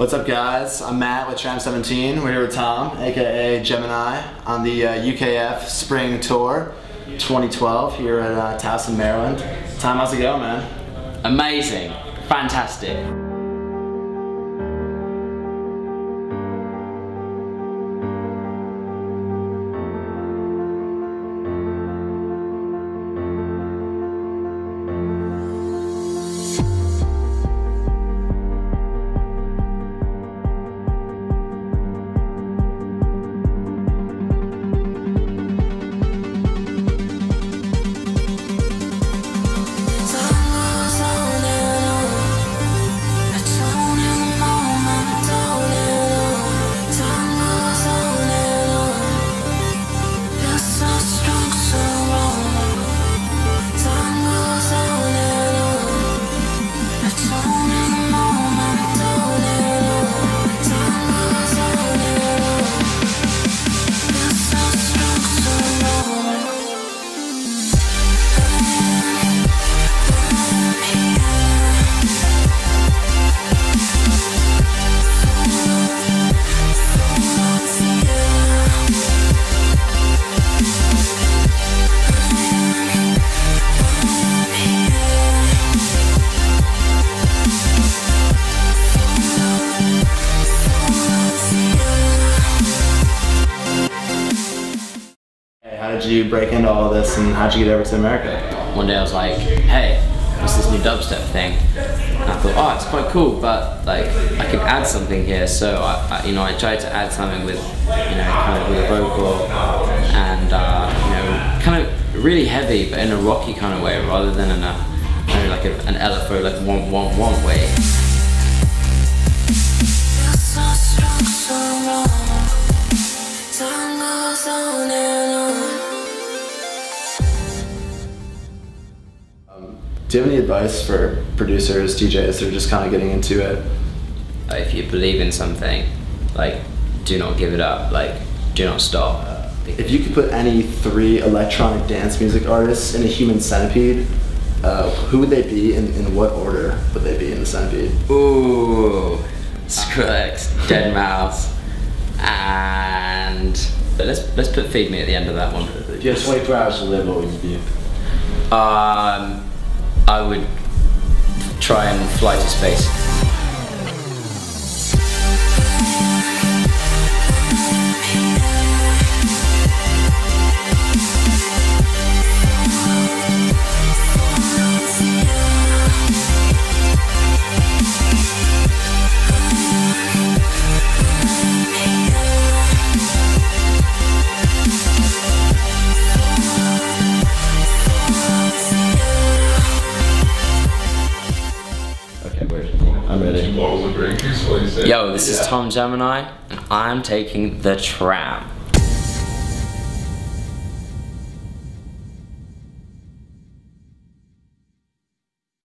What's up, guys? I'm Matt with Tram 17. We're here with Tom, aka Gemini, on the UKF Spring Tour 2012 here at Towson, Maryland. Tom, how's it going, man? Amazing. Fantastic. You break into all this, and how'd you get over to America? One day I was like, hey, what's this new dubstep thing? And I thought, oh, it's quite cool, but like I could add something here. So I tried to add something with, kind of with a vocal and kind of really heavy, but in a rocky kind of way, rather than in a like an LFO like one way. Do you have any advice for producers, DJs, who are just kind of getting into it? If you believe in something, like, do not give it up, like, do not stop. If you could put any three electronic dance music artists in a human centipede, who would they be and in what order would they be in the centipede? Ooh, Skrillex, Deadmau5, and... But let's put Feed Me at the end of that one. If you had 24 hours to live, what would you do? I would try and fly to space. Yo, this is Tom Gemini, and I'm taking the tram.